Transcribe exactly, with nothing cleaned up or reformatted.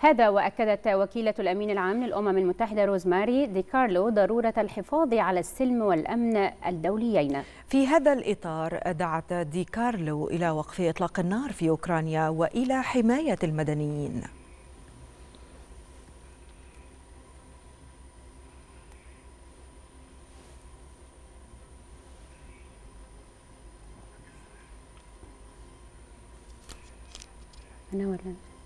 هذا وأكدت وكيلة الأمين العام للأمم المتحدة روزماري ديكارلو ضرورة الحفاظ على السلم والأمن الدوليين. في هذا الإطار دعت ديكارلو إلى وقف إطلاق النار في أوكرانيا وإلى حماية المدنيين. أنا ولا